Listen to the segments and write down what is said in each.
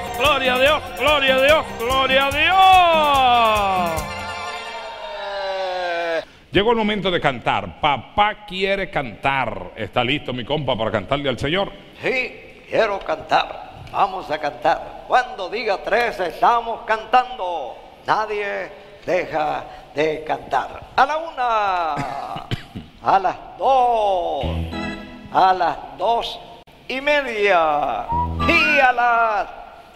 Dios, gloria a Dios, gloria a Dios, gloria a Dios. Llegó el momento de cantar. Papá quiere cantar. ¿Está listo mi compa para cantarle al Señor? Sí, quiero cantar. Vamos a cantar. Cuando diga tres, estamos cantando. Nadie deja de cantar. A la una, a las dos, a las 2:30 y a las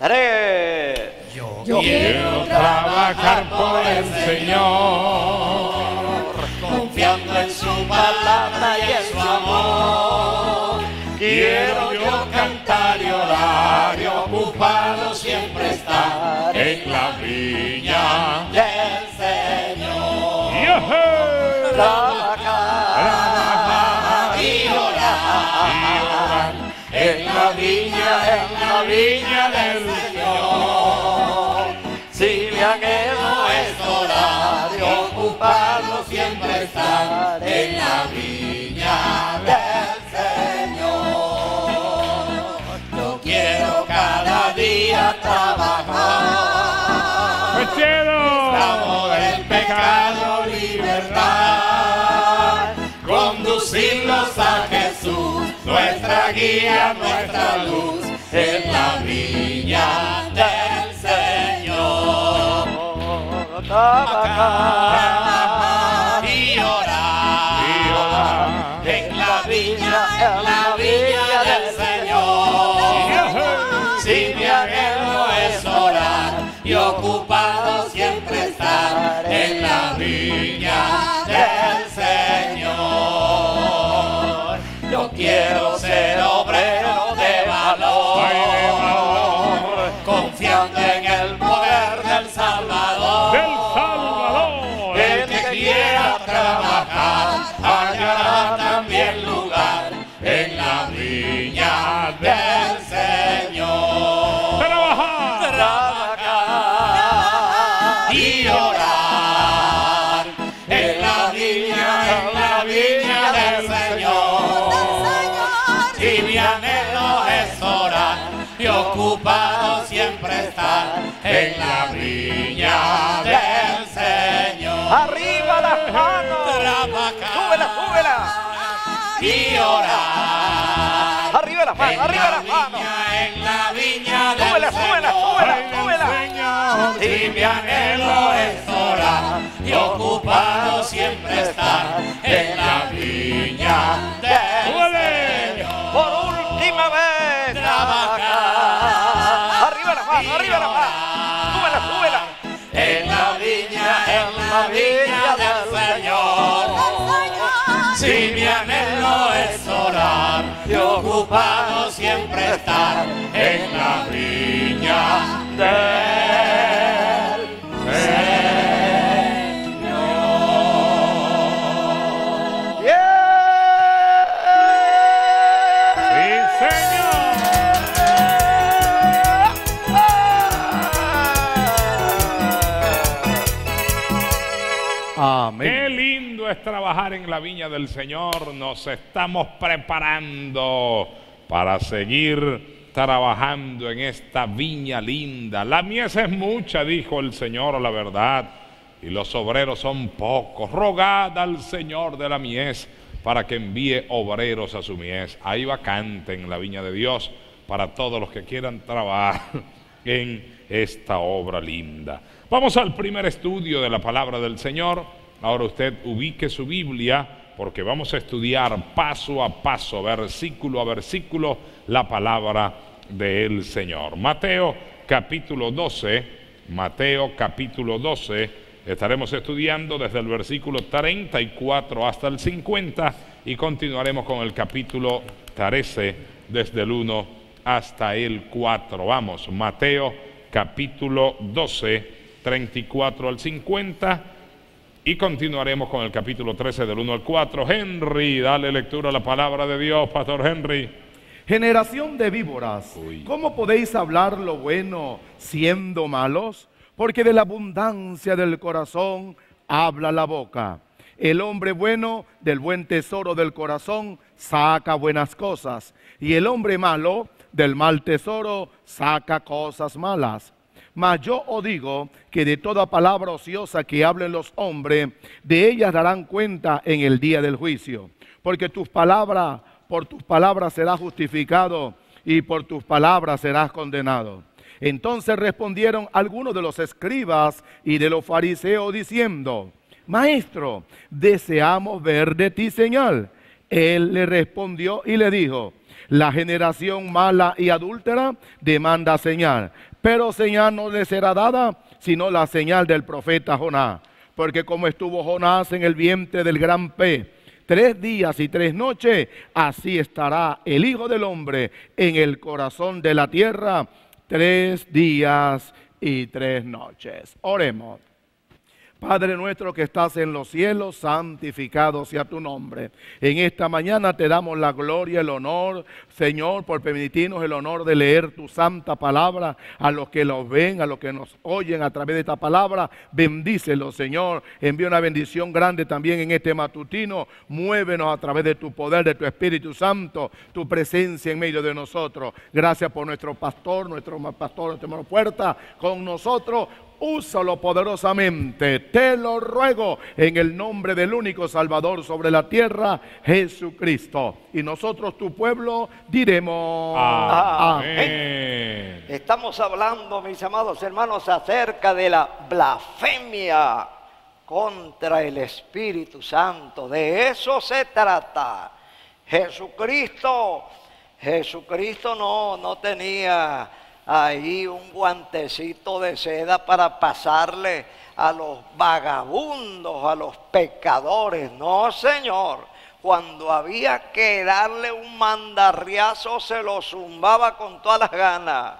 3. Yo quiero trabajar por el Señor, confiando en su palabra y en su amor. Quiero yo cantar y orar, y ocupado siempre estar en la viña del Señor. Trabajar y orar en la viña del Señor. Si mi anhelo es orar y ocuparlo siempre estar en la viña del Señor. Yo quiero cada día trabajar, esclavo del pecado, libertad, conducirlos a Jesús, nuestra guía, nuestra luz, en la viña del Señor. Trabajar y orar en la viña del Señor. Si mi anhelo es orar y ocupado siempre estar en la viña del Señor. Yo quiero ser obrero de valor, confiando en el poder del Salvador. El que quiera trabajar hallará también lugar en la viña del Señor. Trabajar y orar en la viña del Señor. Y mi anhelo es orar y ocupado siempre estar en la viña del Señor. Arriba las manos, súbela, súbela. Y orar. Arriba las manos, arriba las manos. En la viña del Señor. Súbela, súbela, súbela. Si mi anhelo es orar y ocupado siempre estar en la viña del Señor. Por última vez, trabajar. Arriba las manos, arriba las manos. Súbela, súbela. En la viña del Señor. Si mi anhelo es orar y ocupado siempre estar en la viña del Señor. ¡Yeah! ¡Sí, Señor! Amén. ¡Qué lindo es trabajar en la viña del Señor! Nos estamos preparando para seguir trabajando en esta viña linda. La mies es mucha, dijo el Señor, la verdad, y los obreros son pocos. Rogad al Señor de la mies para que envíe obreros a su mies. Hay vacante en la viña de Dios para todos los que quieran trabajar en esta obra linda. Vamos al primer estudio de la palabra del Señor. Ahora usted ubique su Biblia, porque vamos a estudiar paso a paso, versículo a versículo, la palabra del Señor. Mateo capítulo 12, Mateo capítulo 12, estaremos estudiando desde el versículo 34 hasta el 50 y continuaremos con el capítulo 13 desde el 1 hasta el 4. Vamos, Mateo capítulo 12, 34 al 50. Y continuaremos con el capítulo 13 del 1 al 4. Henry, dale lectura a la palabra de Dios, Pastor Henry. Generación de víboras, ¿cómo podéis hablar lo bueno siendo malos? Porque de la abundancia del corazón habla la boca. El hombre bueno del buen tesoro del corazón saca buenas cosas, y el hombre malo del mal tesoro saca cosas malas. Mas yo os digo que de toda palabra ociosa que hablen los hombres, de ellas darán cuenta en el día del juicio. Porque por tus palabras serás justificado y por tus palabras serás condenado. Entonces respondieron algunos de los escribas y de los fariseos diciendo, Maestro, deseamos ver de ti señal. Él le respondió y le dijo, La generación mala y adúltera demanda señal, pero señal no le será dada, sino la señal del profeta Jonás. Porque como estuvo Jonás en el vientre del gran pez 3 días y 3 noches, así estará el Hijo del Hombre en el corazón de la tierra 3 días y 3 noches. Oremos. Padre nuestro que estás en los cielos, santificado sea tu nombre. En esta mañana te damos la gloria, el honor, Señor, por permitirnos el honor de leer tu santa palabra. A los que los ven, a los que nos oyen a través de esta palabra, bendícelo, Señor. Envía una bendición grande también en este matutino. Muévenos a través de tu poder, de tu Espíritu Santo, tu presencia en medio de nosotros. Gracias por nuestro pastor hermano Puertas, con nosotros. Úsalo poderosamente, te lo ruego en el nombre del único Salvador sobre la tierra, Jesucristo. Y nosotros, tu pueblo, diremos amén. Estamos hablando, mis amados hermanos, acerca de la blasfemia contra el Espíritu Santo. De eso se trata. Jesucristo no tenía ahí un guantecito de seda para pasarle a los vagabundos, a los pecadores. No, señor. Cuando había que darle un mandarriazo, se lo zumbaba con todas las ganas.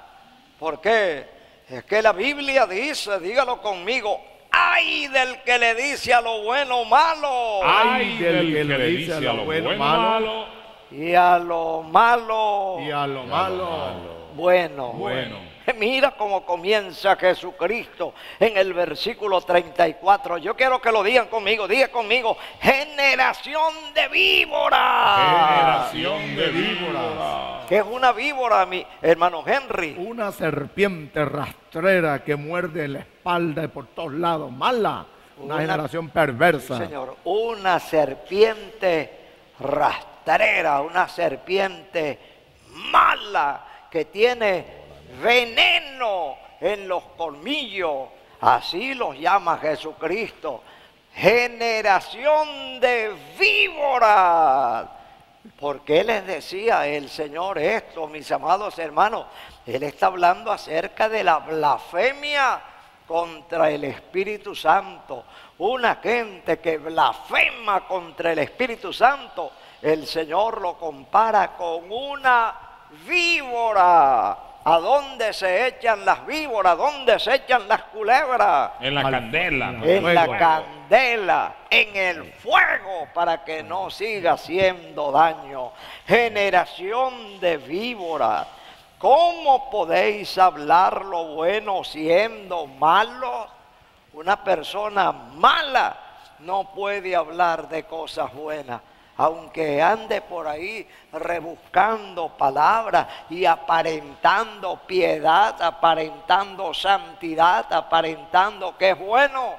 ¿Por qué? Es que la Biblia dice, dígalo conmigo, ¡ay del que le dice a lo bueno malo! ¡Ay del que le dice a lo bueno malo! Y a lo malo. Y a lo malo. Bueno, mira cómo comienza Jesucristo en el versículo 34. Yo quiero que lo digan conmigo, generación de víboras. Generación de víboras. ¿Qué es una víbora, mi hermano Henry? Una serpiente rastrera que muerde la espalda y por todos lados, mala. Una generación perversa. Sí, señor, una serpiente rastrera, una serpiente mala, que tiene veneno en los colmillos. Así los llama Jesucristo, generación de víboras. ¿Por qué les decía el Señor esto, mis amados hermanos? Él está hablando acerca de la blasfemia contra el Espíritu Santo. Una gente que blasfema contra el Espíritu Santo, el Señor lo compara con una víbora. ¿A dónde se echan las víboras? ¿A dónde se echan las culebras? En la candela. En la candela, en el fuego, para que no siga haciendo daño. Generación de víboras. ¿Cómo podéis hablar lo bueno siendo malos? Una persona mala no puede hablar de cosas buenas. Aunque ande por ahí rebuscando palabras y aparentando piedad, aparentando santidad, aparentando que es bueno.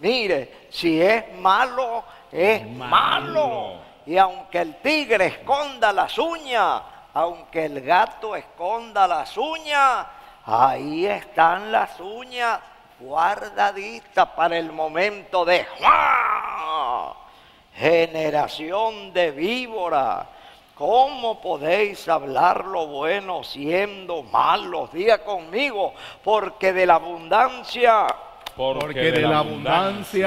Mire, si es malo, es malo. Y aunque el tigre esconda las uñas, aunque el gato esconda las uñas, ahí están las uñas guardaditas para el momento de ¡juan! Generación de víbora, ¿cómo podéis hablar lo bueno siendo malos? Diga conmigo, porque de la abundancia,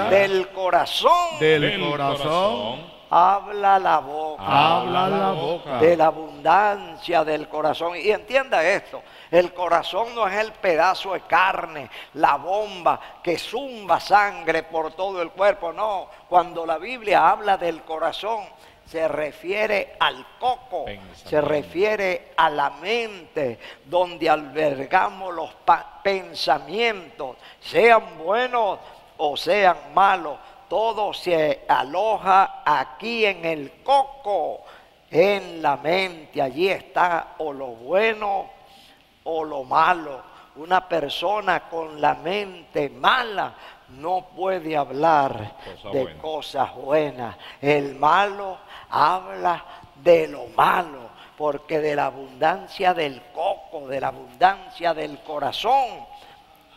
del corazón habla la boca. De la abundancia del corazón. Y entienda esto, el corazón no es el pedazo de carne, la bomba que zumba sangre por todo el cuerpo. No, cuando la Biblia habla del corazón, se refiere al coco, se refiere a la mente, donde albergamos los pensamientos, sean buenos o sean malos. Todo se aloja aquí en el coco. en la mente. Allí está o lo bueno o lo malo. Una persona con la mente mala no puede hablar de cosas buenas. El malo habla de lo malo, porque de la abundancia del coco, de la abundancia del corazón,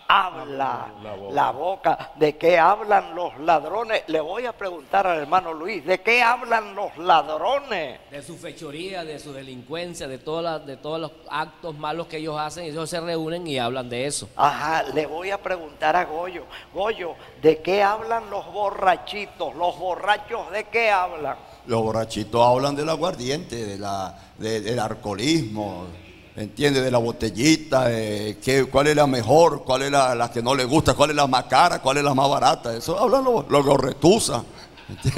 habla la boca. ¿De qué hablan los ladrones? Le voy a preguntar al hermano Luis, ¿de qué hablan los ladrones? De su fechoría, de su delincuencia, de todos los actos malos que ellos hacen. Ellos se reúnen y hablan de eso. Ajá, le voy a preguntar a Goyo. Goyo, ¿de qué hablan los borrachitos? ¿Los borrachos de qué hablan? Los borrachitos hablan del aguardiente, del alcoholismo, ¿entiendes? De la botellita, cuál es la mejor, cuál es la que no le gusta, cuál es la más cara, cuál es la más barata. Eso hablan los gorretuzas.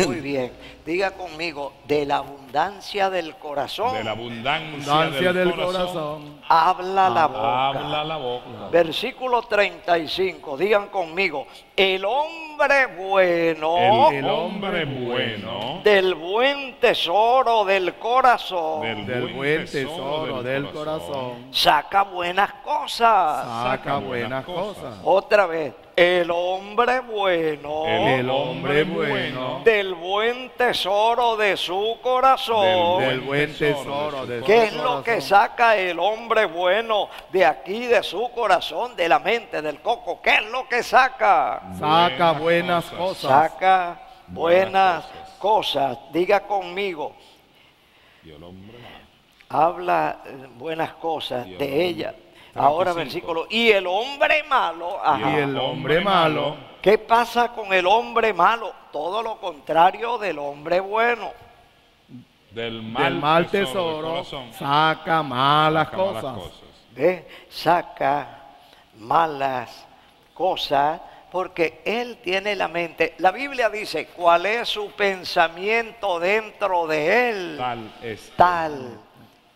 Muy bien, diga conmigo, de la abundancia del corazón. De la abundancia del corazón habla la boca. Habla la boca. Versículo 35, digan conmigo, el hombre bueno. El hombre bueno. Del buen tesoro del corazón. Del buen tesoro del corazón. Saca buenas cosas. Saca buenas cosas. Otra vez. El hombre bueno, el hombre bueno, del buen tesoro de su corazón, del buen tesoro de su corazón. ¿Qué es lo que saca el hombre bueno de aquí, de su corazón, de la mente, del coco? ¿Qué es lo que saca? Saca buenas cosas. Saca buenas cosas. Diga conmigo. Y el hombre habla buenas cosas de ella. Ahora 35. Versículo, y el hombre malo, ajá. Y el hombre malo. ¿Qué pasa con el hombre malo? Todo lo contrario del hombre bueno. Del mal tesoro saca malas cosas. ¿Ves? Saca malas cosas porque él tiene la mente. La Biblia dice, ¿cuál es su pensamiento dentro de él? Tal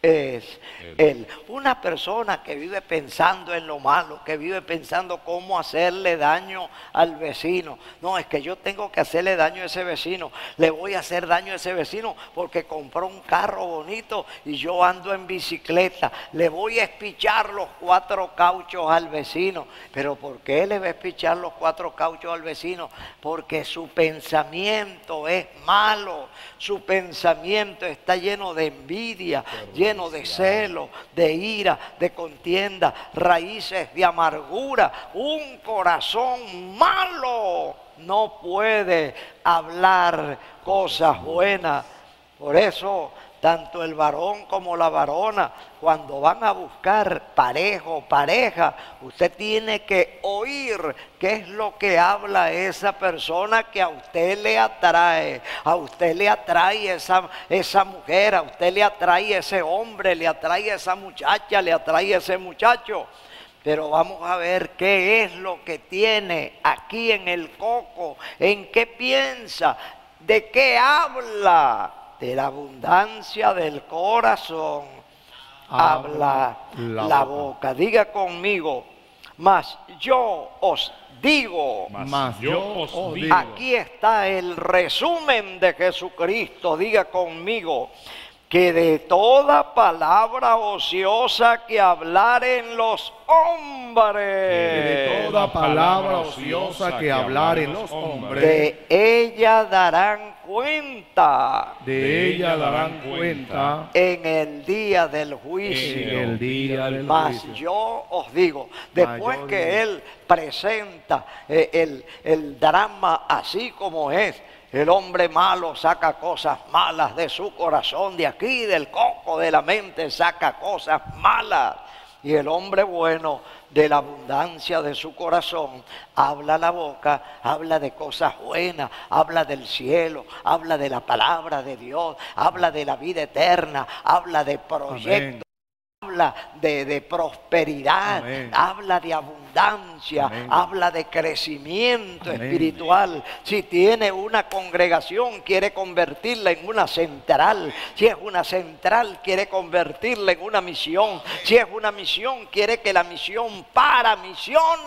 es él. Una persona que vive pensando en lo malo, que vive pensando cómo hacerle daño al vecino. No, es que yo tengo que hacerle daño a ese vecino. Le voy a hacer daño a ese vecino porque compró un carro bonito y yo ando en bicicleta. Le voy a espichar los 4 cauchos al vecino. ¿Pero por qué le va a espichar los 4 cauchos al vecino? Porque su pensamiento es malo. Su pensamiento está lleno de envidia, lleno de celo, de ira, de contienda, raíces de amargura. Un corazón malo no puede hablar cosas buenas. Por eso, tanto el varón como la varona, cuando van a buscar parejo o pareja, usted tiene que oír qué es lo que habla esa persona que a usted le atrae. A usted le atrae esa mujer, a usted le atrae ese hombre, le atrae esa muchacha, le atrae ese muchacho. Pero vamos a ver qué es lo que tiene aquí en el coco, en qué piensa, de qué habla. De la abundancia del corazón habla la boca. Diga conmigo, mas yo os digo. Mas yo os digo. Aquí está el resumen de Jesucristo. Diga conmigo, que de toda palabra ociosa que hablaren los hombres. Que de toda palabra ociosa que hablaren los hombres. De ella darán cuenta. De ella darán cuenta. En el día del juicio. En el día del juicio. Mas yo os digo, después que él presenta el drama así como es, el hombre malo saca cosas malas de su corazón, de aquí, del coco, de la mente, saca cosas malas. Y el hombre bueno, de la abundancia de su corazón, habla la boca, habla de cosas buenas, habla del cielo, habla de la palabra de Dios, habla de la vida eterna, habla de proyectos. Amén. Habla de prosperidad. Amén. Habla de abundancia. Amén. Habla de crecimiento. Amén. Espiritual. Amén. Si tiene una congregación, quiere convertirla en una central. Si es una central, quiere convertirla en una misión. Si es una misión, quiere que la misión para misiones.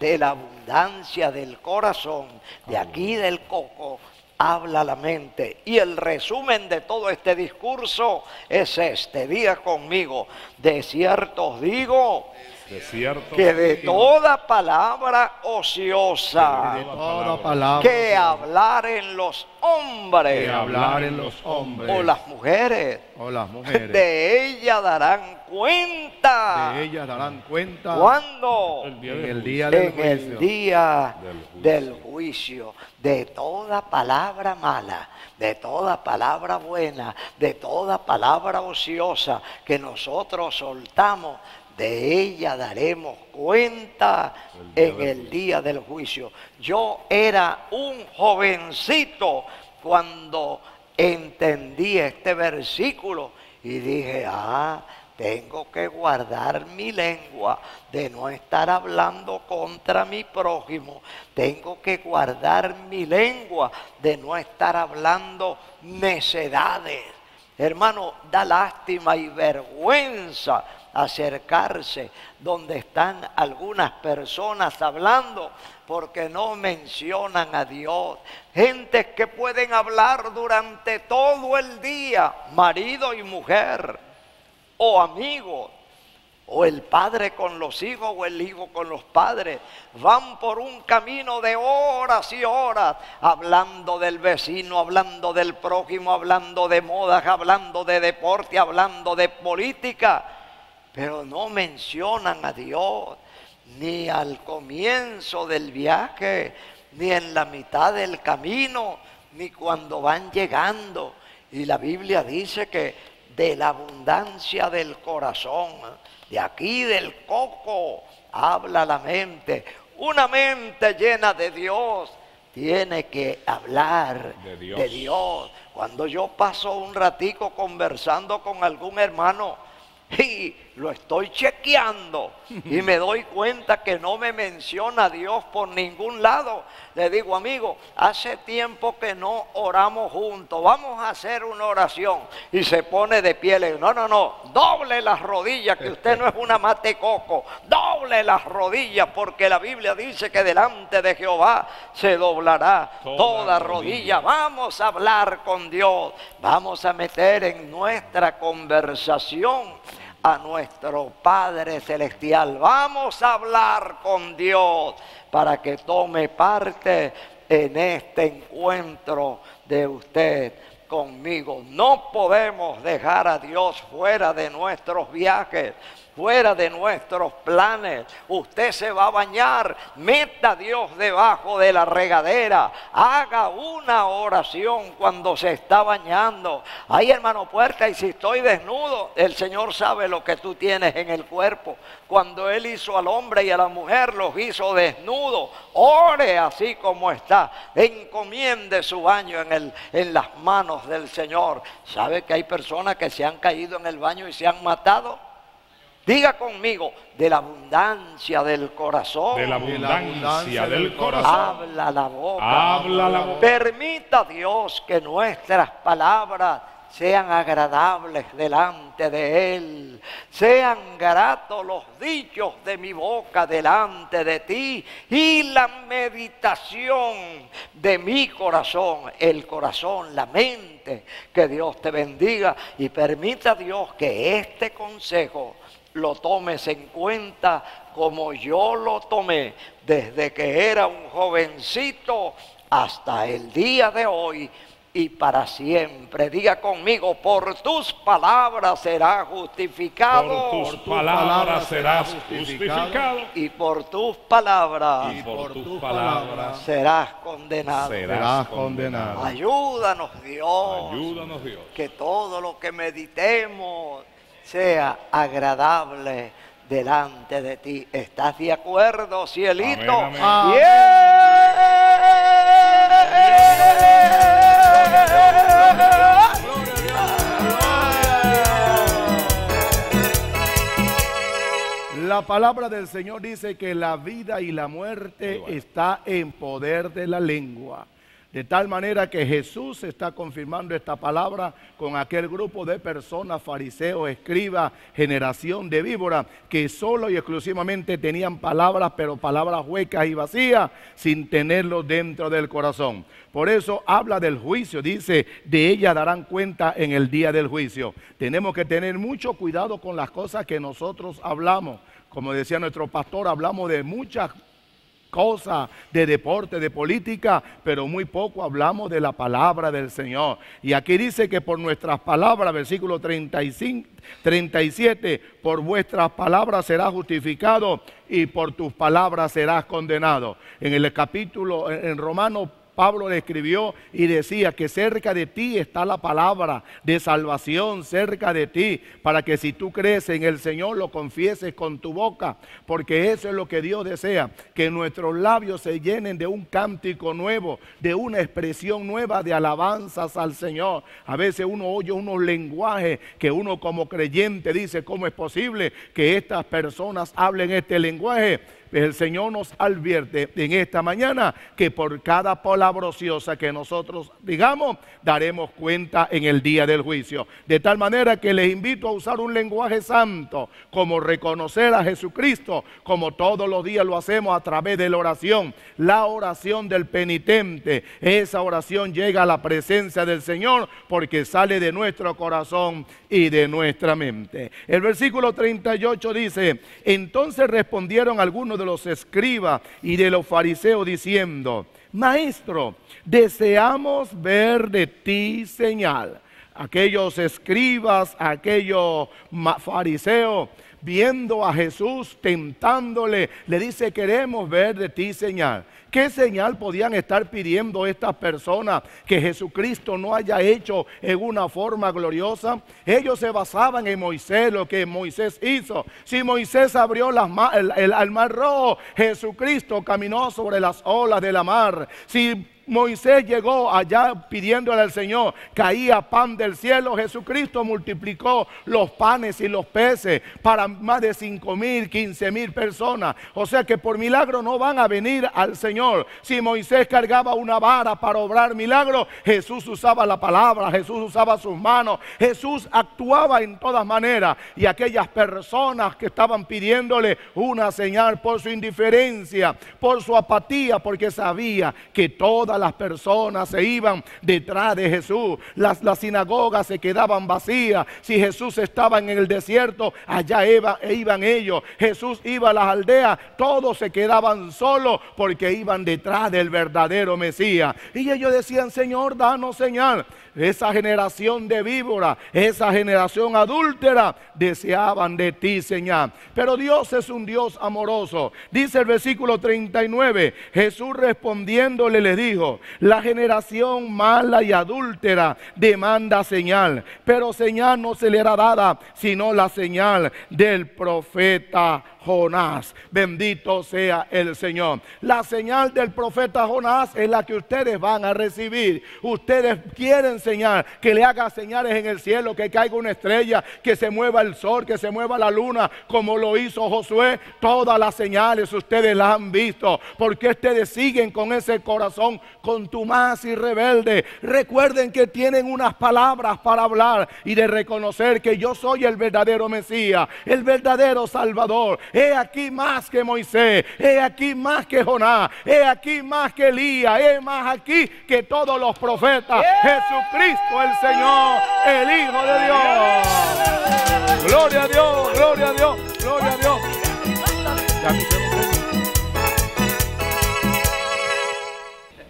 De la abundancia del corazón, de aquí del coco, habla la mente. Y el resumen de todo este discurso es este. Diga conmigo: de cierto os digo, que de toda palabra ociosa que hablaren los hombres o las mujeres, de ella darán cuenta. ¿Cuándo? En el día del juicio. De toda palabra mala, de toda palabra buena, de toda palabra ociosa que nosotros soltamos, de ella daremos cuenta en el día del juicio. Yo era un jovencito cuando entendí este versículo y dije: ah, tengo que guardar mi lengua de no estar hablando contra mi prójimo. Tengo que guardar mi lengua de no estar hablando necedades. Hermano, da lástima y vergüenza acercarse donde están algunas personas hablando porque no mencionan a Dios. Gentes que pueden hablar durante todo el día, marido y mujer, o amigos, o el padre con los hijos o el hijo con los padres. Van por un camino de horas y horas hablando del vecino, hablando del prójimo, hablando de modas, hablando de deporte, hablando de política, pero no mencionan a Dios ni al comienzo del viaje, ni en la mitad del camino, ni cuando van llegando. Y la Biblia dice que de la abundancia del corazón, de aquí del coco, habla la mente. Una mente llena de Dios tiene que hablar de Dios. Cuando yo paso un ratico conversando con algún hermano y lo estoy chequeando y me doy cuenta que no me menciona a Dios por ningún lado, le digo: amigo, hace tiempo que no oramos juntos, vamos a hacer una oración. Y se pone de pie, le digo: no, no, no, doble las rodillas, que usted no es una mate coco, doble las rodillas, porque la Biblia dice que delante de Jehová se doblará toda rodilla. Vamos a hablar con Dios, vamos a meter en nuestra conversación a nuestro Padre Celestial. Vamos a hablar con Dios para que tome parte en este encuentro de usted conmigo. No podemos dejar a Dios fuera de nuestros viajes, fuera de nuestros planes. Usted se va a bañar, meta a Dios debajo de la regadera, haga una oración cuando se está bañando. Ay, hermano Puerta, y si estoy desnudo, el Señor sabe lo que tú tienes en el cuerpo. Cuando Él hizo al hombre y a la mujer, los hizo desnudos. Ore así como está, encomiende su baño en las manos del Señor. ¿Sabe que hay personas que se han caído en el baño y se han matado? Diga conmigo: de la abundancia del corazón, habla la boca. Permita a Dios que nuestras palabras sean agradables delante de Él. Sean gratos los dichos de mi boca delante de ti, y la meditación de mi corazón, el corazón, la mente. Que Dios te bendiga, y permita a Dios que este consejo lo tomes en cuenta como yo lo tomé desde que era un jovencito hasta el día de hoy y para siempre. Diga conmigo: por tus palabras serás justificado. Y por tus palabras serás condenado. Ayúdanos, Dios. Que todo lo que meditemos sea agradable delante de ti. ¿Estás de acuerdo, cielito? Amén, amén. La palabra del Señor dice que la vida y la muerte está en poder de la lengua. De tal manera que Jesús está confirmando esta palabra con aquel grupo de personas, fariseos, escribas, generación de víboras, que solo y exclusivamente tenían palabras, pero palabras huecas y vacías, sin tenerlo dentro del corazón. Por eso habla del juicio, dice, de ella darán cuenta en el día del juicio. Tenemos que tener mucho cuidado con las cosas que nosotros hablamos. Como decía nuestro pastor, hablamos de muchas cosas, de deporte, de política, pero muy poco hablamos de la palabra del Señor. Y aquí dice que por nuestras palabras, versículo 37, por vuestras palabras serás justificado y por tus palabras serás condenado. En el capítulo, en Romanos, Pablo le escribió y decía que cerca de ti está la palabra de salvación, cerca de ti, para que si tú crees en el Señor lo confieses con tu boca, porque eso es lo que Dios desea, que nuestros labios se llenen de un cántico nuevo, de una expresión nueva de alabanzas al Señor. A veces uno oye unos lenguajes que uno como creyente dice, ¿cómo es posible que estas personas hablen este lenguaje? El Señor nos advierte en esta mañana que por cada palabra ociosa que nosotros digamos, daremos cuenta en el día del juicio. De tal manera que les invito a usar un lenguaje santo, como reconocer a Jesucristo, como todos los días lo hacemos a través de la oración. La oración del penitente, esa oración llega a la presencia del Señor porque sale de nuestro corazón y de nuestra mente. El versículo 38 dice, entonces respondieron algunos de los escribas y de los fariseos diciendo, Maestro, deseamos ver de ti señal. Aquellos escribas, aquellos fariseos, viendo a Jesús, tentándole, le dice, queremos ver de ti señal. ¿Qué señal podían estar pidiendo estas personas que Jesucristo no haya hecho en una forma gloriosa? Ellos se basaban en Moisés, lo que Moisés hizo. Si Moisés abrió el mar Rojo, Jesucristo caminó sobre las olas de la mar. Si Moisés llegó allá pidiéndole al Señor, caía pan del cielo, Jesucristo multiplicó los panes y los peces para más de 5.000, 15.000 personas. O sea que por milagro no van a venir al Señor. Si Moisés cargaba una vara para obrar milagros, Jesús usaba la palabra, Jesús usaba sus manos, Jesús actuaba en todas maneras. Y aquellas personas que estaban pidiéndole una señal por su indiferencia, por su apatía, porque sabía que todas las personas se iban detrás de Jesús, las sinagogas se quedaban vacías. Si Jesús estaba en el desierto, allá iban ellos. Jesús iba a las aldeas, todos se quedaban solos porque iban detrás del verdadero Mesías. Y ellos decían, Señor, danos señal. Esa generación de víboras, esa generación adúltera, deseaban de ti señal. Pero Dios es un Dios amoroso. Dice el versículo 39, Jesús respondiéndole les dijo, la generación mala y adúltera demanda señal, pero señal no se le era dada, sino la señal del profeta Jonás. Bendito sea el Señor. La señal del profeta Jonás es la que ustedes van a recibir. Ustedes quieren señal, que le haga señales en el cielo, que caiga una estrella, que se mueva el sol, que se mueva la luna, como lo hizo Josué. Todas las señales ustedes las han visto, porque ustedes siguen con ese corazón contumaz y rebelde. Recuerden que tienen unas palabras para hablar y de reconocer que yo soy el verdadero Mesías, el verdadero Salvador. He aquí más que Moisés, he aquí más que Jonás, he aquí más que Elías, he más aquí que todos los profetas. Yeah. Jesucristo el Señor, el Hijo de Dios. Gloria a Dios, gloria a Dios, gloria a Dios.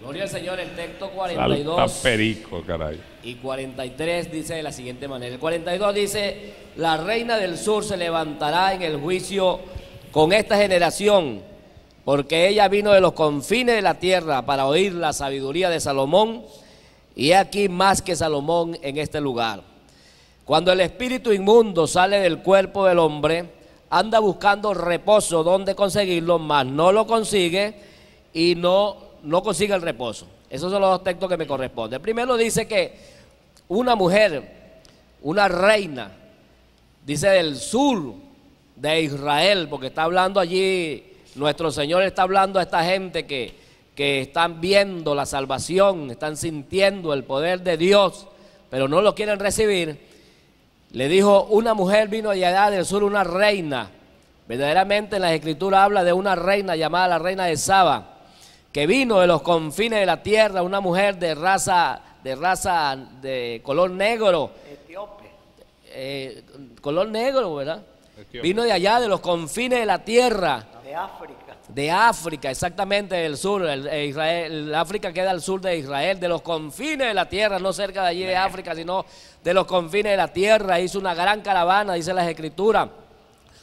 Gloria al Señor. El texto 42 perico, caray. Y 43 dice de la siguiente manera. El 42 dice, la reina del sur se levantará en el juicio con esta generación, porque ella vino de los confines de la tierra para oír la sabiduría de Salomón, y he aquí más que Salomón en este lugar. Cuando el espíritu inmundo sale del cuerpo del hombre, anda buscando reposo donde conseguirlo, mas no lo consigue y no consigue el reposo. Esos son los dos textos que me corresponden. Primero dice que una mujer, una reina, dice del sur de Israel, porque está hablando allí, nuestro Señor está hablando a esta gente que que están viendo la salvación, están sintiendo el poder de Dios, pero no lo quieren recibir. Le dijo, una mujer vino de allá del sur, una reina. Verdaderamente en las Escrituras habla de una reina llamada la reina de Saba, que vino de los confines de la tierra, una mujer de raza de color negro. Etíope. Color negro, ¿verdad? Etíope. Vino de allá, de los confines de la tierra. De África. De África, exactamente, del sur. El África queda al sur de Israel, de los confines de la tierra, no cerca de allí de África, sino de los confines de la tierra. Hizo una gran caravana, dice las Escrituras.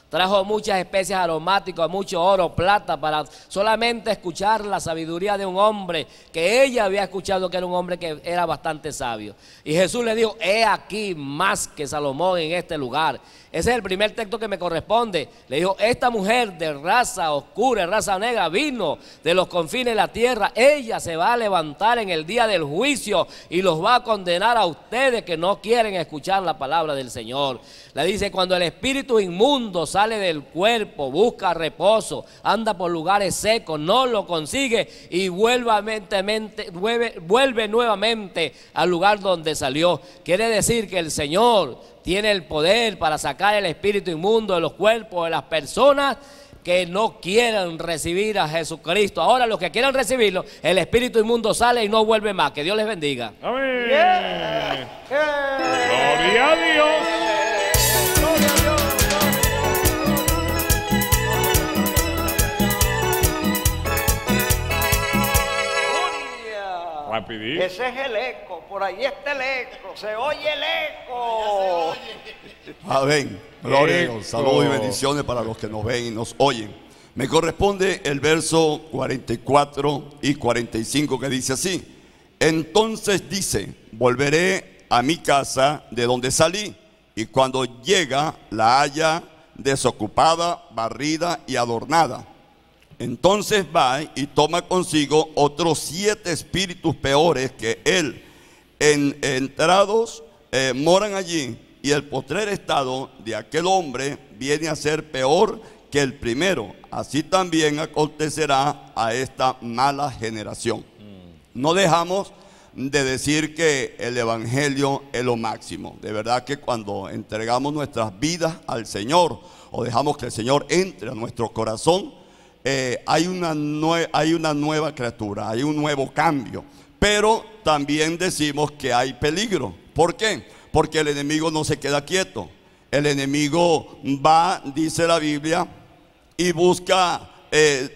Trajo muchas especies aromáticas, mucho oro, plata, para solamente escuchar la sabiduría de un hombre que ella había escuchado, que era un hombre que era bastante sabio. Y Jesús le dijo, he aquí más que Salomón en este lugar. Ese es el primer texto que me corresponde. Le dijo, esta mujer de raza oscura, raza negra, vino de los confines de la tierra. Ella se va a levantar en el día del juicio y los va a condenar a ustedes que no quieren escuchar la palabra del Señor. Le dice, cuando el espíritu inmundo sale del cuerpo, busca reposo, anda por lugares secos, no lo consigue y vuelve nuevamente al lugar donde salió. Quiere decir que el Señor tiene el poder para sacar el espíritu inmundo de los cuerpos de las personas que no quieran recibir a Jesucristo. Ahora los que quieran recibirlo, el espíritu inmundo sale y no vuelve más. Que Dios les bendiga. Amén. Yeah. Yeah. Gloria a Dios. Rapidito. Ese es el eco, por ahí está el eco, se oye el eco. Amén, gloria a Dios, saludos y bendiciones para los que nos ven y nos oyen. Me corresponde el verso 44 y 45 que dice así: entonces dice, volveré a mi casa de donde salí, y cuando llega la halla desocupada, barrida y adornada. Entonces va y toma consigo otros 7 espíritus peores que él. Entrados moran allí, y el postrer estado de aquel hombre viene a ser peor que el primero. Así también acontecerá a esta mala generación. No dejamos de decir que el evangelio es lo máximo. De verdad que cuando entregamos nuestras vidas al Señor, o dejamos que el Señor entre a nuestro corazón, hay una nueva criatura, hay un nuevo cambio. Pero también decimos que hay peligro. ¿Por qué? Porque el enemigo no se queda quieto. El enemigo va, dice la Biblia, y busca,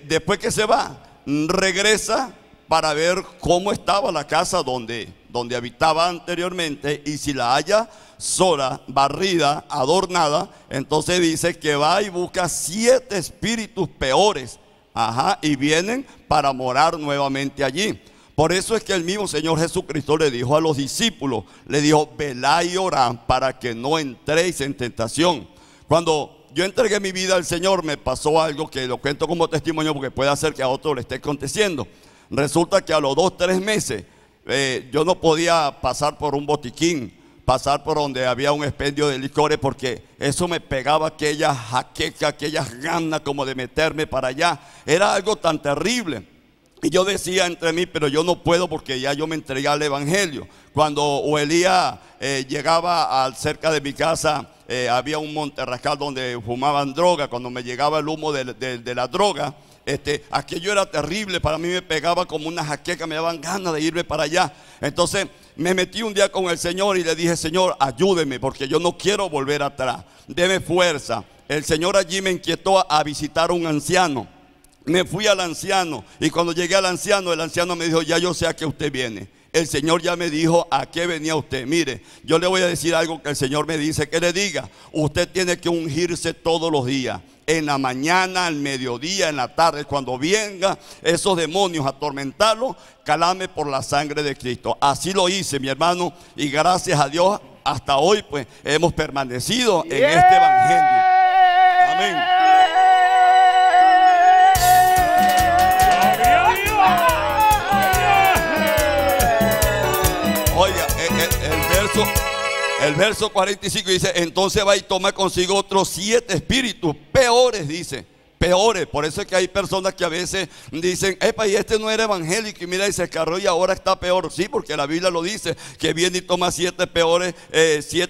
después que se va, regresa para ver cómo estaba la casa donde habitaba anteriormente, y si la halla sola, barrida, adornada, entonces dice que va y busca 7 espíritus peores, y vienen para morar nuevamente allí. Por eso es que el mismo Señor Jesucristo le dijo a los discípulos, le dijo, velad y orad para que no entréis en tentación. Cuando yo entregué mi vida al Señor, me pasó algo que lo cuento como testimonio porque puede hacer que a otro le esté aconteciendo. Resulta que a los 2 o 3 meses yo no podía pasar por un botiquín, pasar por donde había un expendio de licores, porque eso me pegaba aquella jaqueca, aquellas ganas como de meterme para allá. Era algo tan terrible. Y yo decía entre mí, pero yo no puedo porque ya yo me entregué al evangelio. Cuando Elías llegaba cerca de mi casa, había un monterrascal donde fumaban droga. Cuando me llegaba el humo de la droga, aquello era terrible, para mí me pegaba como una jaqueca, me daban ganas de irme para allá. Entonces me metí un día con el Señor y le dije, Señor, ayúdeme porque yo no quiero volver atrás, deme fuerza. El Señor allí me inquietó a visitar a un anciano. Me fui al anciano, y cuando llegué al anciano, el anciano me dijo, ya yo sé a qué usted viene. El Señor ya me dijo a qué venía usted. Mire, yo le voy a decir algo que el Señor me dice que le diga. Usted tiene que ungirse todos los días. En la mañana, al mediodía, en la tarde. Cuando vengan esos demonios a atormentarlos, calame por la sangre de Cristo. Así lo hice, mi hermano. Y gracias a Dios, hasta hoy pues hemos permanecido en este evangelio. Amén. El verso 45 dice, entonces va y toma consigo otros 7 espíritus peores, dice, peores. Por eso es que hay personas que a veces dicen, epa, y este no era evangélico, y mira, y se escarró y ahora está peor. Sí, porque la Biblia lo dice, que viene y toma siete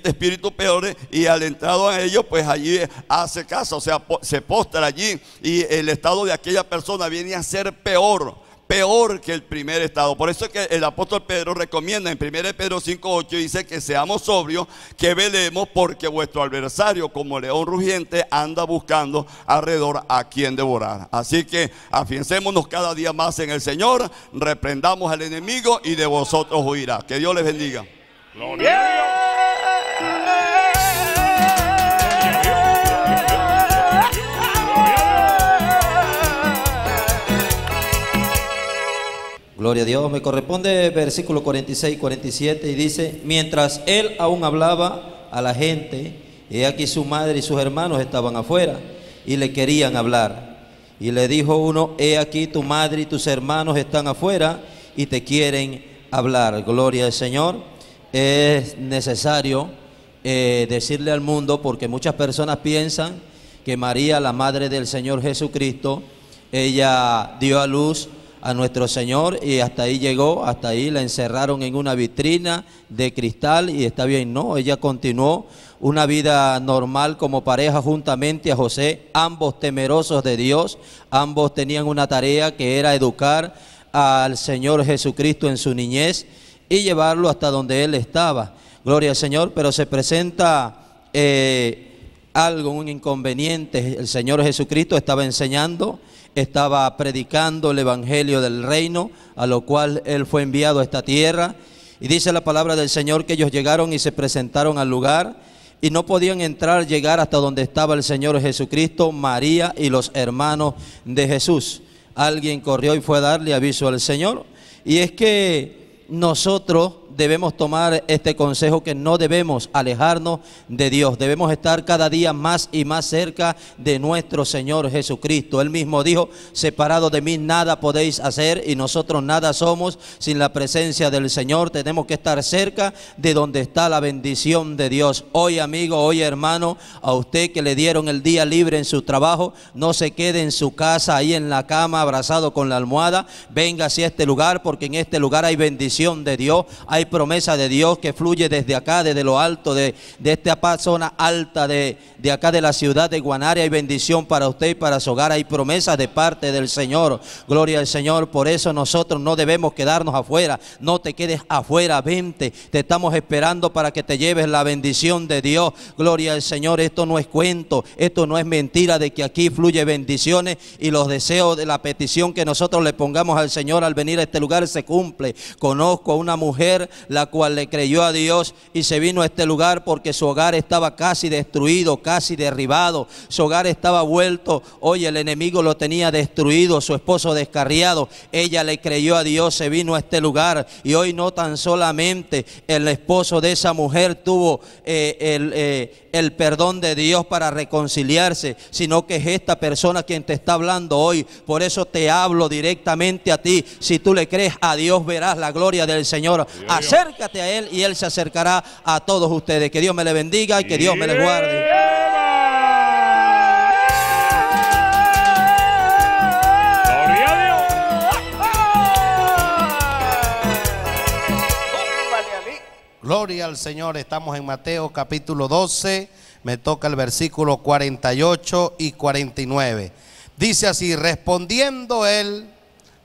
espíritus peores, y al entrado a ellos, pues allí hace caso, o sea, se postra allí, y el estado de aquella persona viene a ser peor, peor que el primer estado. Por eso es que el apóstol Pedro recomienda en 1 Pedro 5:8, dice que seamos sobrios, que velemos, porque vuestro adversario como león rugiente anda buscando alrededor a quien devorar. Así que afiancémonos cada día más en el Señor, reprendamos al enemigo y de vosotros huirá. Que Dios les bendiga. Gloria a Dios. Me corresponde versículo 46 y 47 y dice: mientras él aún hablaba a la gente, he aquí su madre y sus hermanos estaban afuera y le querían hablar. Y le dijo uno: he aquí tu madre y tus hermanos están afuera y te quieren hablar. Gloria al Señor. Es necesario decirle al mundo, porque muchas personas piensan que María, la madre del Señor Jesucristo, ella dio a luz a nuestro Señor y hasta ahí llegó, hasta ahí la encerraron en una vitrina de cristal y está bien. No, ella continuó una vida normal como pareja juntamente a José, ambos temerosos de Dios, ambos tenían una tarea que era educar al Señor Jesucristo en su niñez y llevarlo hasta donde él estaba. Gloria al Señor. Pero se presenta algo, un inconveniente. El Señor Jesucristo estaba enseñando, estaba predicando el evangelio del reino, a lo cual él fue enviado a esta tierra. Y dice la palabra del Señor que ellos llegaron y se presentaron al lugar y no podían entrar, llegar hasta donde estaba el Señor Jesucristo, María y los hermanos de Jesús. Alguien corrió y fue a darle aviso al Señor. Y es que nosotros debemos tomar este consejo, que no debemos alejarnos de Dios. Debemos estar cada día más y más cerca de nuestro Señor Jesucristo. Él mismo dijo: separado de mí nada podéis hacer, y nosotros nada somos sin la presencia del Señor. Tenemos que estar cerca de donde está la bendición de Dios. Hoy, amigo, hoy, hermano, a usted que le dieron el día libre en su trabajo, no se quede en su casa, ahí en la cama, abrazado con la almohada. Venga hacia este lugar, porque en este lugar hay bendición de Dios, hay promesa de Dios que fluye desde acá, desde lo alto de esta zona alta de acá de la ciudad de Guanare. Hay bendición para usted y para su hogar, hay promesas de parte del Señor. Gloria al Señor. Por eso nosotros no debemos quedarnos afuera. No te quedes afuera, vente, te estamos esperando para que te lleves la bendición de Dios. Gloria al Señor. Esto no es cuento, esto no es mentira, de que aquí fluye bendiciones y los deseos de la petición que nosotros le pongamos al Señor al venir a este lugar se cumple. Conozco a una mujer la cual le creyó a Dios y se vino a este lugar porque su hogar estaba casi destruido, casi derribado. Su hogar estaba vuelto, oye, el enemigo lo tenía destruido, su esposo descarriado. Ella le creyó a Dios, se vino a este lugar y hoy no tan solamente el esposo de esa mujer tuvo el perdón de Dios para reconciliarse, sino que es esta persona quien te está hablando hoy. Por eso te hablo directamente a ti. Si tú le crees a Dios, verás la gloria del Señor. Acércate a él y él se acercará a todos ustedes. Que Dios me le bendiga y que Dios me le guarde. Gloria al Señor. Estamos en Mateo capítulo 12. Me toca el versículo 48 y 49. Dice así: respondiendo él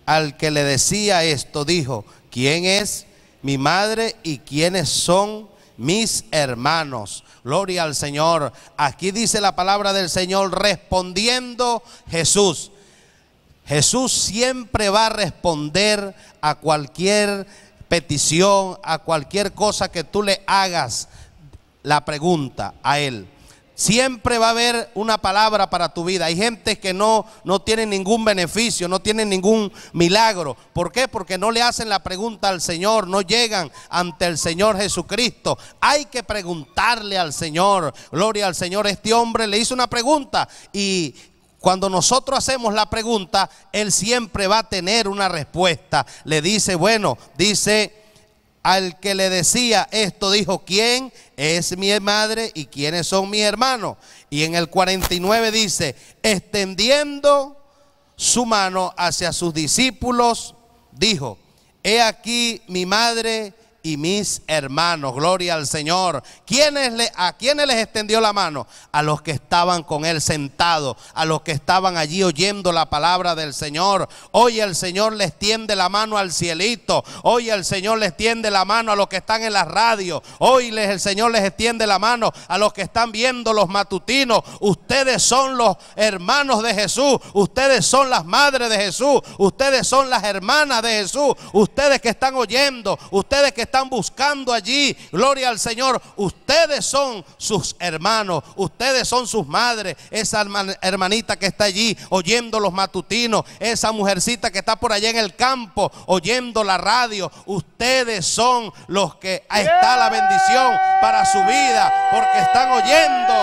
al que le decía esto, dijo: ¿quién es mi madre y quiénes son mis hermanos? Gloria al Señor. Aquí dice la palabra del Señor: respondiendo Jesús. Jesús siempre va a responder a cualquier petición, a cualquier cosa que tú le hagas la pregunta a él. Siempre va a haber una palabra para tu vida. Hay gente que no tiene ningún beneficio, no tiene ningún milagro. ¿Por qué? Porque no le hacen la pregunta al Señor, no llegan ante el Señor Jesucristo. Hay que preguntarle al Señor. Gloria al Señor. Este hombre le hizo una pregunta y cuando nosotros hacemos la pregunta, él siempre va a tener una respuesta. Le dice, bueno, dice Al que le decía esto dijo, ¿quién es mi madre y quiénes son mis hermanos? Y en el 49 dice, extendiendo su mano hacia sus discípulos, dijo, he aquí mi madre y mis hermanos. Gloria al Señor. ¿A quiénes les extendió la mano? A los que estaban con él sentados, a los que estaban allí oyendo la palabra del Señor. Hoy el Señor les tiende la mano al cielito. Hoy el Señor les tiende la mano a los que están en las radios. Hoy el Señor les extiende la mano a los que están viendo los matutinos. Ustedes son los hermanos de Jesús. Ustedes son las madres de Jesús. Ustedes son las hermanas de Jesús. Ustedes que están oyendo, ustedes que están buscando allí, gloria al Señor, ustedes son sus hermanos, ustedes son sus madres. Esa hermanita que está allí oyendo los matutinos, esa mujercita que está por allá en el campo oyendo la radio, ustedes son los que está la bendición para su vida, porque están oyendo.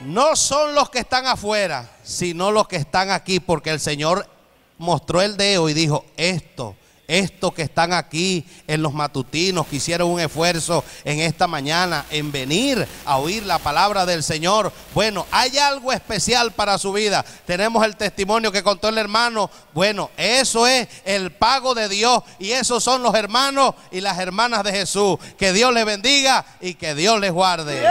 No son los que están afuera, sino los que están aquí, porque el Señor mostró el dedo y dijo, estos que están aquí en los matutinos, que hicieron un esfuerzo en esta mañana en venir a oír la palabra del Señor. Bueno, hay algo especial para su vida. Tenemos el testimonio que contó el hermano. Bueno, eso es el pago de Dios, y esos son los hermanos y las hermanas de Jesús. Que Dios les bendiga y que Dios les guarde.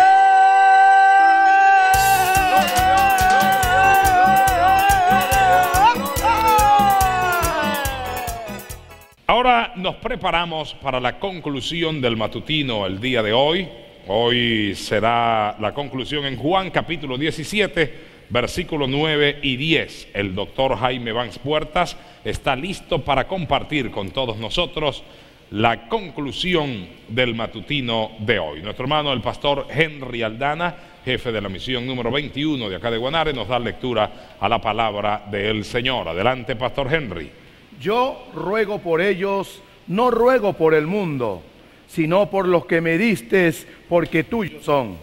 Ahora nos preparamos para la conclusión del matutino el día de hoy. Hoy será la conclusión en Juan capítulo 17, versículos 9 y 10. El doctor Jaime Banks Puertas está listo para compartir con todos nosotros la conclusión del matutino de hoy. Nuestro hermano el pastor Henry Aldana, jefe de la misión número 21 de acá de Guanare, nos da lectura a la palabra del Señor. Adelante, pastor Henry. Yo ruego por ellos, no ruego por el mundo, sino por los que me diste, porque tuyos son.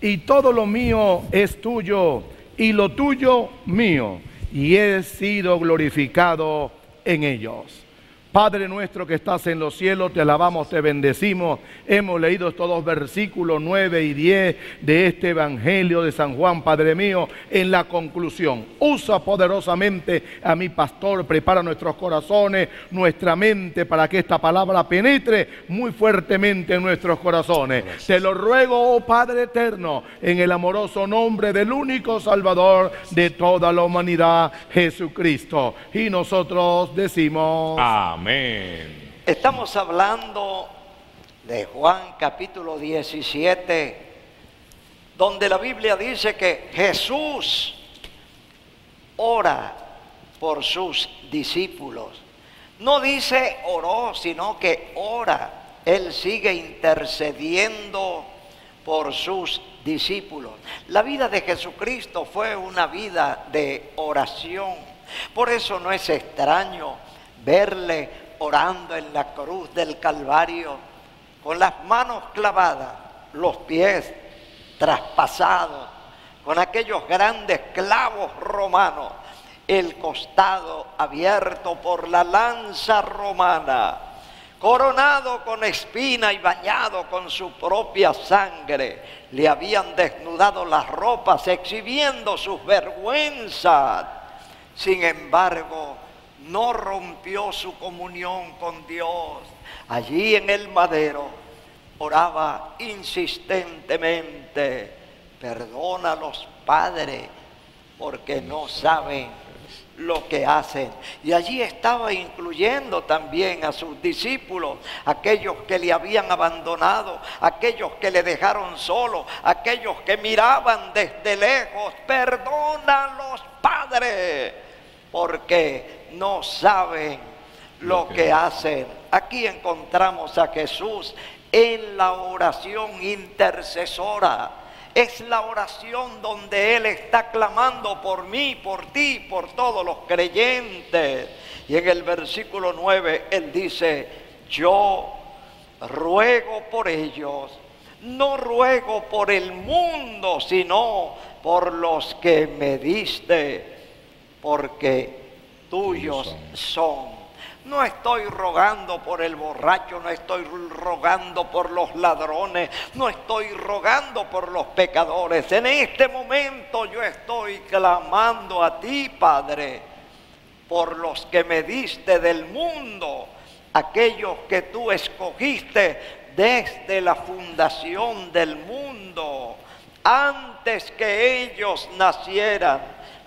Y todo lo mío es tuyo, y lo tuyo mío, y he sido glorificado en ellos. Padre nuestro que estás en los cielos, te alabamos, te bendecimos. Hemos leído estos dos versículos 9 y 10 de este Evangelio de San Juan, Padre mío, en la conclusión. Usa poderosamente a mi pastor, prepara nuestros corazones, nuestra mente, para que esta palabra penetre muy fuertemente en nuestros corazones. Gracias. Te lo ruego, oh Padre eterno, en el amoroso nombre del único Salvador de toda la humanidad, Jesucristo. Y nosotros decimos... Amén. Amén. Estamos hablando de Juan capítulo 17, donde la Biblia dice que Jesús ora por sus discípulos. No dice oró, sino que ora. Él sigue intercediendo por sus discípulos. La vida de Jesucristo fue una vida de oración. Por eso no es extraño verle orando en la cruz del Calvario, con las manos clavadas, los pies traspasados, con aquellos grandes clavos romanos, el costado abierto por la lanza romana, coronado con espina y bañado con su propia sangre. Le habían desnudado las ropas, exhibiendo sus vergüenzas. Sin embargo, no rompió su comunión con Dios. Allí en el madero oraba insistentemente, perdónalos, Padre, porque no saben lo que hacen. Y allí estaba incluyendo también a sus discípulos, aquellos que le habían abandonado, aquellos que le dejaron solo, aquellos que miraban desde lejos, perdónalos, Padre, porque no saben lo que hacen. Aquí encontramos a Jesús en la oración intercesora. Es la oración donde Él está clamando por mí, por ti, por todos los creyentes. Y en el versículo 9 Él dice, yo ruego por ellos, no ruego por el mundo, sino por los que me diste, porque tuyos son. No estoy rogando por el borracho, no estoy rogando por los ladrones, no estoy rogando por los pecadores. En este momento yo estoy clamando a ti, Padre, por los que me diste del mundo, aquellos que tú escogiste desde la fundación del mundo. Antes que ellos nacieran,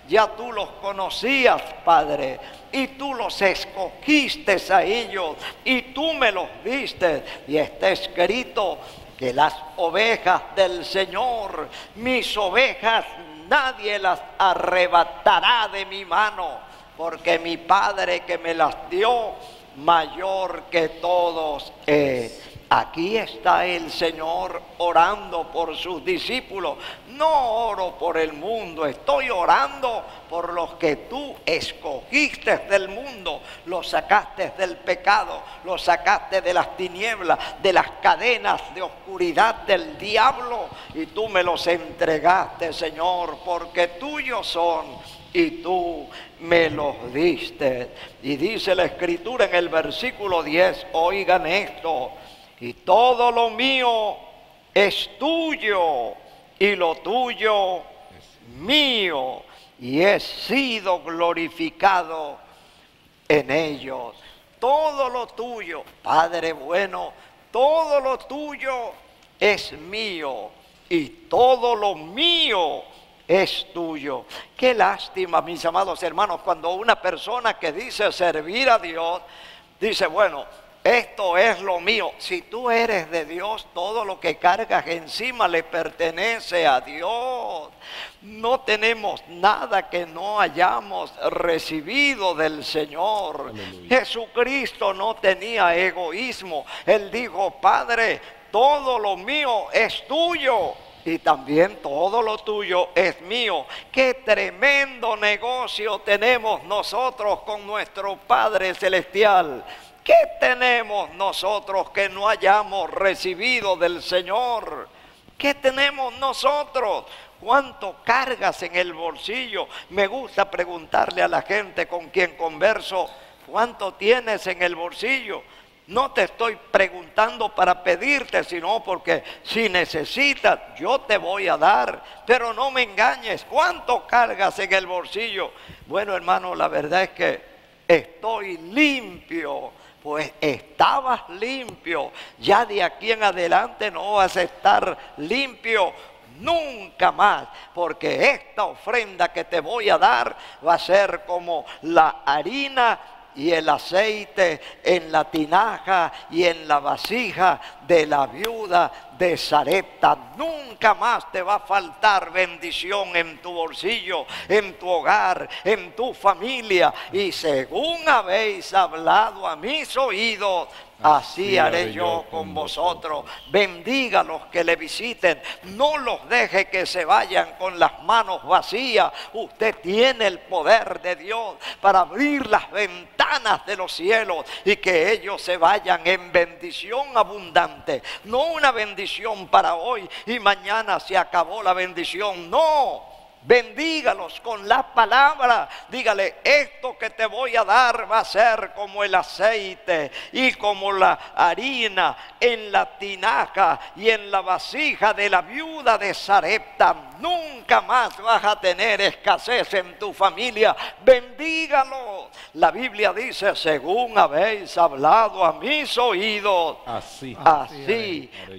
ya tú los conocías, Padre, y tú los escogiste a ellos, y tú me los diste. Y está escrito que las ovejas del Señor, mis ovejas, nadie las arrebatará de mi mano, porque mi Padre que me las dio, mayor que todos es. Aquí está el Señor orando por sus discípulos. No oro por el mundo, estoy orando por los que tú escogiste del mundo. Los sacaste del pecado, los sacaste de las tinieblas, de las cadenas de oscuridad del diablo, y tú me los entregaste, Señor, porque tuyos son y tú me los diste. Y dice la Escritura en el versículo 10, oigan esto: y todo lo mío es tuyo, y lo tuyo mío, y he sido glorificado en ellos. Todo lo tuyo, Padre bueno, todo lo tuyo es mío, y todo lo mío es tuyo. Qué lástima, mis amados hermanos, cuando una persona que dice servir a Dios, dice, bueno, esto es lo mío. Si tú eres de Dios, todo lo que cargas encima le pertenece a Dios. No tenemos nada que no hayamos recibido del Señor. Aleluya. Jesucristo no tenía egoísmo. Él dijo, Padre, todo lo mío es tuyo, y también todo lo tuyo es mío. Qué tremendo negocio tenemos nosotros con nuestro Padre Celestial. ¿Qué tenemos nosotros que no hayamos recibido del Señor? ¿Qué tenemos nosotros? ¿Cuánto cargas en el bolsillo? Me gusta preguntarle a la gente con quien converso, ¿cuánto tienes en el bolsillo? No te estoy preguntando para pedirte, sino porque si necesitas, yo te voy a dar. Pero no me engañes, ¿cuánto cargas en el bolsillo? Bueno, hermano, la verdad es que estoy limpio. Pues estabas limpio, ya de aquí en adelante no vas a estar limpio nunca más, porque esta ofrenda que te voy a dar va a ser como la harina y el aceite en la tinaja y en la vasija de la viuda de Zarepta. Nunca más te va a faltar bendición en tu bolsillo, en tu hogar, en tu familia. Y según habéis hablado a mis oídos, así haré yo con vosotros. Bendiga a los que le visiten, no los deje que se vayan con las manos vacías. Usted tiene el poder de Dios para abrir las ventanas de los cielos y que ellos se vayan en bendición abundante. No una bendición para hoy y mañana se acabó la bendición, no. Bendígalos con la palabra. Dígale, esto que te voy a dar va a ser como el aceite y como la harina en la tinaja y en la vasija de la viuda de Zarepta. Nunca más vas a tener escasez en tu familia. Bendígalo. La Biblia dice, según habéis hablado a mis oídos, así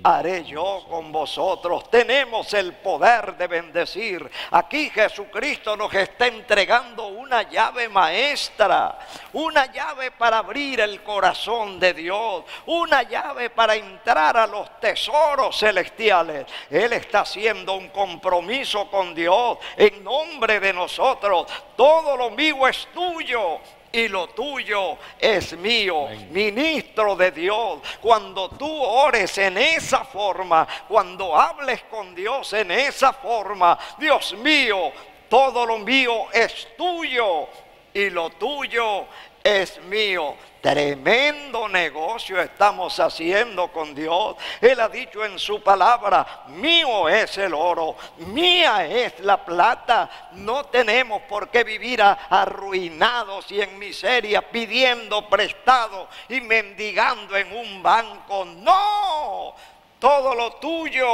haré yo con vosotros. Tenemos el poder de bendecir. Aquí Jesucristo nos está entregando una llave maestra, una llave para abrir el corazón de Dios, una llave para entrar a los tesoros celestiales. Él está haciendo un compromiso con Dios en nombre de nosotros. Todo lo mío es tuyo, y lo tuyo es mío. Amén. Ministro de Dios, cuando tú ores en esa forma, cuando hables con Dios en esa forma, Dios mío, todo lo mío es tuyo y lo tuyo es mío. Tremendo negocio estamos haciendo con Dios. Él ha dicho en su palabra, mío es el oro, mía es la plata. No tenemos por qué vivir arruinados y en miseria, pidiendo prestado y mendigando en un banco. No, todo lo tuyo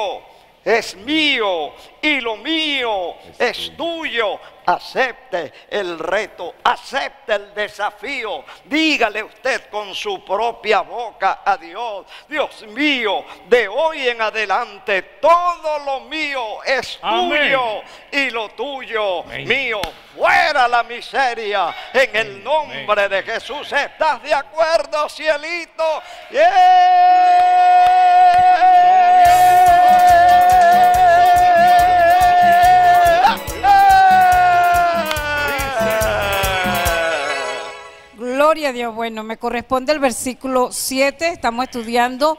es mío y lo mío es tuyo. Acepte el reto, acepte el desafío. Dígale usted con su propia boca a Dios: Dios mío, de hoy en adelante todo lo mío es tuyo. Amén. Y lo tuyo, amén, mío. Fuera la miseria en el nombre, amén, de Jesús. ¿Estás de acuerdo, cielito? ¡Yeah! Gloria a Dios. Bueno, me corresponde el versículo 7, estamos estudiando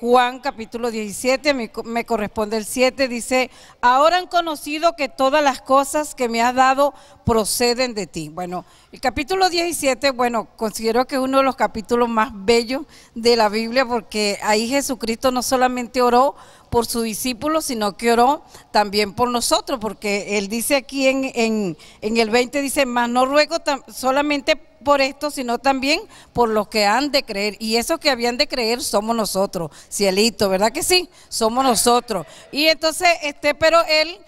Juan capítulo 17, me corresponde el 7, dice, ahora han conocido que todas las cosas que me has dado proceden de ti. Bueno, el capítulo 17, bueno, considero que es uno de los capítulos más bellos de la Biblia, porque ahí Jesucristo no solamente oró por sus discípulos, sino que oró también por nosotros, porque él dice aquí en el 20, dice, mas no ruego solamente por esto, sino también por los que han de creer, y esos que habían de creer somos nosotros, cielito, ¿verdad que sí? Somos nosotros. Y entonces, pero él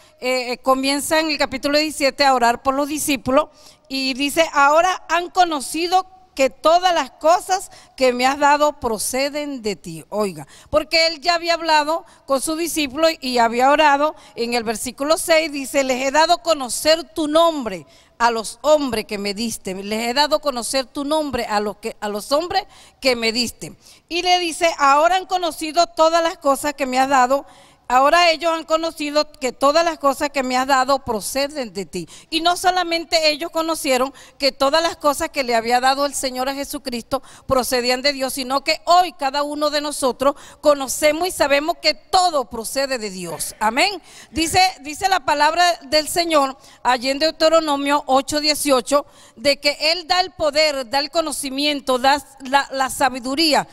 comienza en el capítulo 17 a orar por los discípulos, y dice, ahora han conocido que todas las cosas que me has dado proceden de ti. Oiga, porque él ya había hablado con sus discípulos y había orado. En el versículo 6 dice, les he dado conocer tu nombre a los hombres que me diste, les he dado conocer tu nombre a los hombres que me diste. Y le dice, ahora han conocido todas las cosas que me has dado. Ahora ellos han conocido que todas las cosas que me has dado proceden de ti. Y no solamente ellos conocieron que todas las cosas que le había dado el Señor a Jesucristo procedían de Dios, sino que hoy cada uno de nosotros conocemos y sabemos que todo procede de Dios. Amén. Dice la palabra del Señor allí en Deuteronomio 8:18, de que Él da el poder, da el conocimiento, da la sabiduría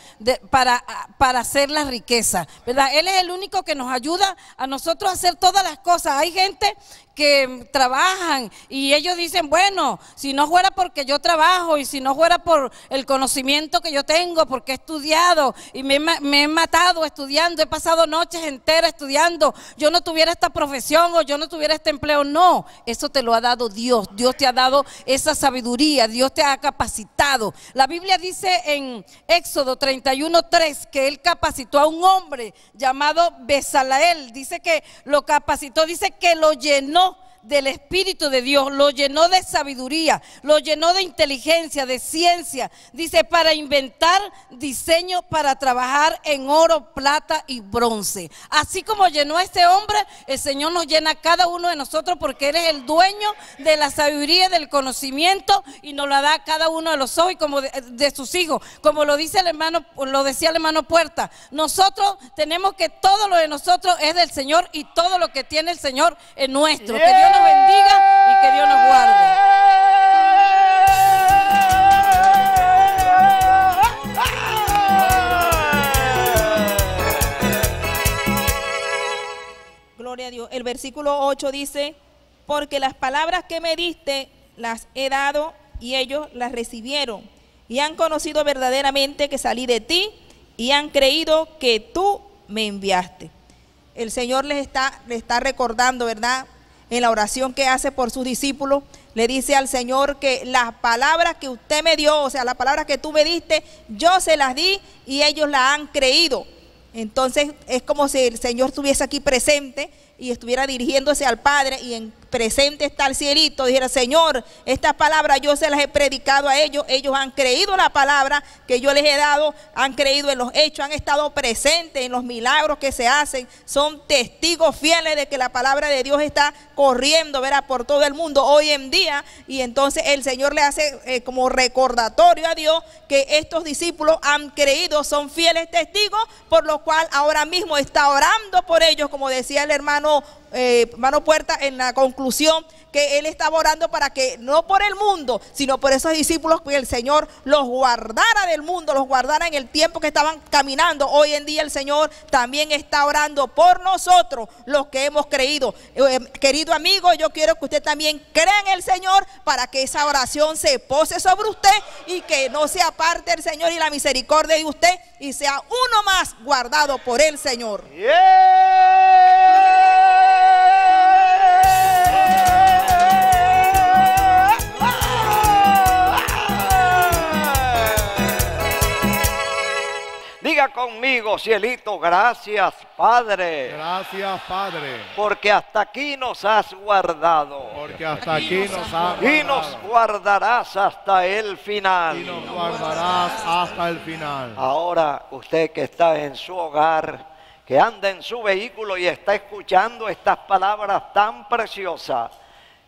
para hacer la riqueza, ¿verdad? Él es el único que nos ayuda a nosotros a hacer todas las cosas. Hay gente que trabajan y ellos dicen, bueno, si no fuera porque yo trabajo y si no fuera por el conocimiento que yo tengo, porque he estudiado y me he matado estudiando, he pasado noches enteras estudiando, yo no tuviera esta profesión o yo no tuviera este empleo. No, eso te lo ha dado Dios. Dios te ha dado esa sabiduría, Dios te ha capacitado. La Biblia dice en Éxodo 31:3 que Él capacitó a un hombre llamado Bezalael, dice que lo capacitó, dice que lo llenó del Espíritu de Dios, lo llenó de sabiduría, lo llenó de inteligencia, de ciencia, dice, para inventar diseño, para trabajar en oro, plata y bronce. Así como llenó a este hombre, el Señor nos llena a cada uno de nosotros, porque Él es el dueño de la sabiduría, del conocimiento, y nos la da a cada uno de los ojos y como de sus hijos, como lo dice el hermano, lo decía el hermano Puerta, nosotros tenemos que todo lo de nosotros es del Señor y todo lo que tiene el Señor es nuestro. Que Dios nos bendiga y que Dios nos guarde. Gloria a Dios. El versículo 8 dice, porque las palabras que me diste las he dado y ellos las recibieron y han conocido verdaderamente que salí de ti y han creído que tú me enviaste. El Señor les está recordando, ¿verdad? En la oración que hace por sus discípulos, le dice al Señor que las palabras que usted me dio, o sea, las palabras que tú me diste, yo se las di y ellos las han creído. Entonces es como si el Señor estuviese aquí presente y estuviera dirigiéndose al Padre, y en presente está el cielito, dijera, Señor, estas palabras yo se las he predicado a ellos, ellos han creído la palabra que yo les he dado, han creído en los hechos, han estado presentes en los milagros que se hacen, son testigos fieles de que la palabra de Dios está corriendo, ¿verdad?, por todo el mundo hoy en día. Y entonces el Señor le hace como recordatorio a Dios que estos discípulos han creído, son fieles testigos, por lo cual ahora mismo está orando por ellos, como decía el hermano Puerta en la conclusión conclusión que él estaba orando para que no por el mundo, sino por esos discípulos, que el Señor los guardara del mundo, los guardara en el tiempo que estaban caminando. Hoy en día el Señor también está orando por nosotros, los que hemos creído. Querido amigo, yo quiero que usted también crea en el Señor para que esa oración se pose sobre usted y que no se aparte el Señor y la misericordia de usted y sea uno más guardado por el Señor. Diga conmigo, cielito, gracias Padre. Gracias Padre. Porque hasta aquí nos has guardado. Porque hasta aquí nos has guardado. Y nos guardarás hasta el final. Y nos guardarás hasta el final. Ahora usted que está en su hogar, que anda en su vehículo y está escuchando estas palabras tan preciosas.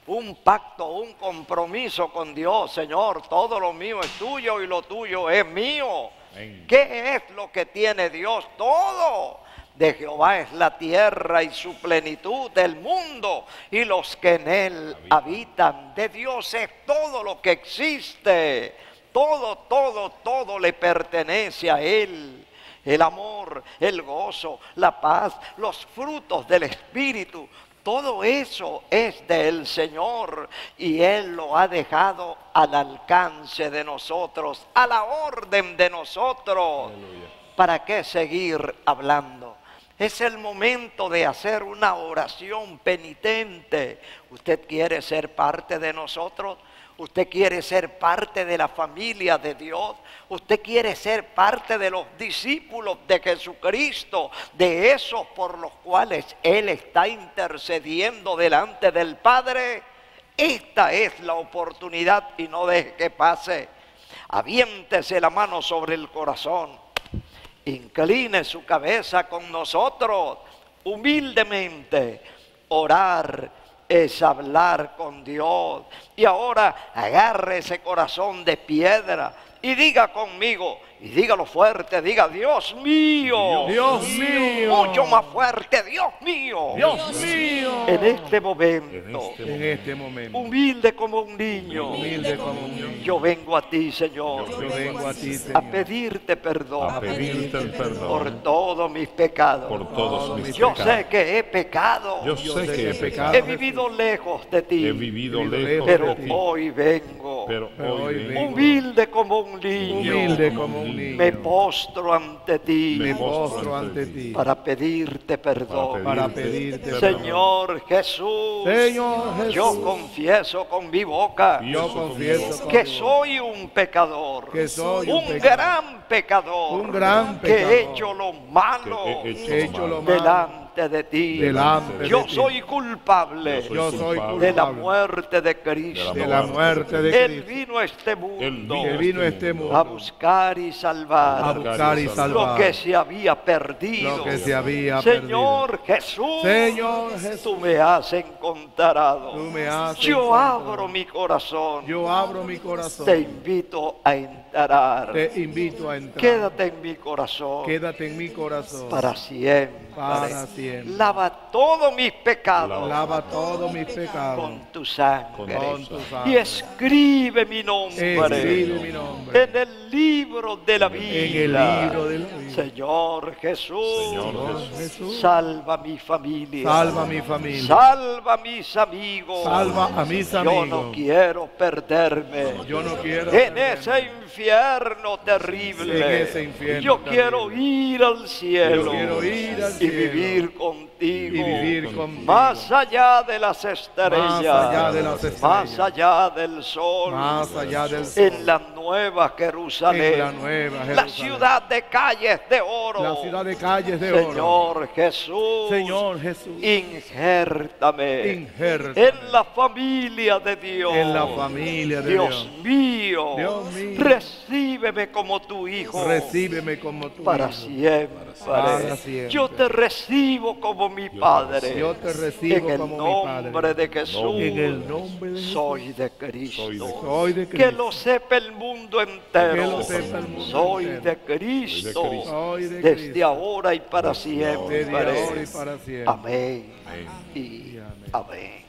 Un pacto, un compromiso con Dios. Señor, todo lo mío es tuyo y lo tuyo es mío. ¿Qué es lo que tiene Dios? Todo. De Jehová es la tierra y su plenitud, del mundo y los que en él habitan. De Dios es todo lo que existe. Todo, todo, todo le pertenece a él. El amor, el gozo, la paz, los frutos del Espíritu. Todo eso es del Señor y Él lo ha dejado al alcance de nosotros, a la orden de nosotros. Aleluya. ¿Para qué seguir hablando? Es el momento de hacer una oración penitente. ¿Usted quiere ser parte de nosotros? ¿Usted quiere ser parte de la familia de Dios? ¿Usted quiere ser parte de los discípulos de Jesucristo? De esos por los cuales Él está intercediendo delante del Padre. Esta es la oportunidad y no deje que pase. Aviéntese la mano sobre el corazón. Incline su cabeza con nosotros. Humildemente orar es hablar con Dios. Y ahora agarre ese corazón de piedra y diga conmigo, y dígalo fuerte, diga: Dios mío, Dios mío. Mucho más fuerte: Dios mío, Dios mío. En este momento, humilde como un niño, yo vengo a ti, Señor, a pedirte perdón, por todos mis pecados. Yo sé que he pecado, he vivido lejos de ti, pero hoy vengo, humilde como un niño. Me postro ante ti, para pedirte perdón, Señor Jesús. Yo confieso con mi boca que soy un pecador, un gran pecador, que he hecho lo malo delante de ti. Yo soy culpable de la muerte de Cristo. Él vino a este mundo a buscar y salvar lo que se había perdido. Señor Jesús, tú me has encontrado. Yo abro mi corazón. Te invito a entrar. Quédate en mi corazón. Para siempre. Lava todos mis pecados. Con tu sangre. Y escribe mi nombre. En el libro de la vida. Señor Jesús. Salva mi familia. Salva a mis amigos. Yo no quiero perderme. En ese infierno terrible. Yo quiero ir al cielo. Y vivir contigo, más allá de las estrellas, más allá del sol, en la nueva Jerusalén, la ciudad de calles de oro. Señor Jesús, injértame, en la familia de Dios. Dios mío, recíbeme como tu hijo, para siempre. Yo te recibo como mi Padre. En el nombre de Jesús. Soy de Cristo. Que lo sepa el mundo entero. Soy de Cristo. Desde ahora y para siempre. Amén. Y amén.